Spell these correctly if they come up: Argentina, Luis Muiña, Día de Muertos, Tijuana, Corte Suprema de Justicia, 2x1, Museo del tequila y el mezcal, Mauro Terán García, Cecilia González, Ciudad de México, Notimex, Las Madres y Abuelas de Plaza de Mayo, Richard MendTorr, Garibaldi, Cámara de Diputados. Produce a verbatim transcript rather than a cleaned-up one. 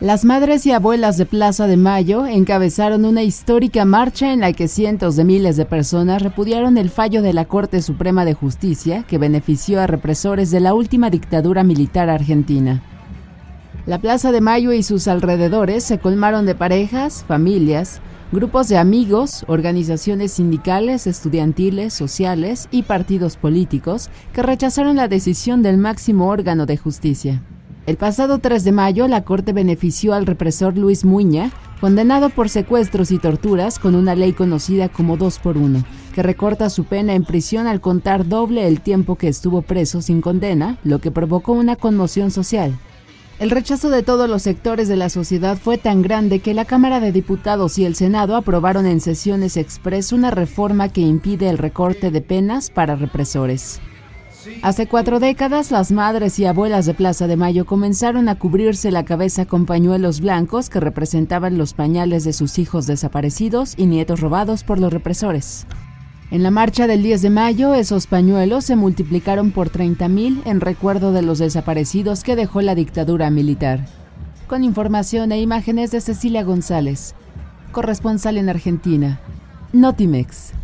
Las madres y abuelas de Plaza de Mayo encabezaron una histórica marcha en la que cientos de miles de personas repudiaron el fallo de la Corte Suprema de Justicia que benefició a represores de la última dictadura militar argentina. La Plaza de Mayo y sus alrededores se colmaron de parejas, familias, grupos de amigos, organizaciones sindicales, estudiantiles, sociales y partidos políticos que rechazaron la decisión del máximo órgano de justicia. El pasado tres de mayo, la Corte benefició al represor Luis Muiña, condenado por secuestros y torturas con una ley conocida como dos por uno, que recorta su pena en prisión al contar doble el tiempo que estuvo preso sin condena, lo que provocó una conmoción social. El rechazo de todos los sectores de la sociedad fue tan grande que la Cámara de Diputados y el Senado aprobaron en sesiones express una reforma que impide el recorte de penas para represores. Hace cuatro décadas, las madres y abuelas de Plaza de Mayo comenzaron a cubrirse la cabeza con pañuelos blancos que representaban los pañales de sus hijos desaparecidos y nietos robados por los represores. En la marcha del diez de mayo, esos pañuelos se multiplicaron por treinta mil en recuerdo de los desaparecidos que dejó la dictadura militar. Con información e imágenes de Cecilia González, corresponsal en Argentina, Notimex.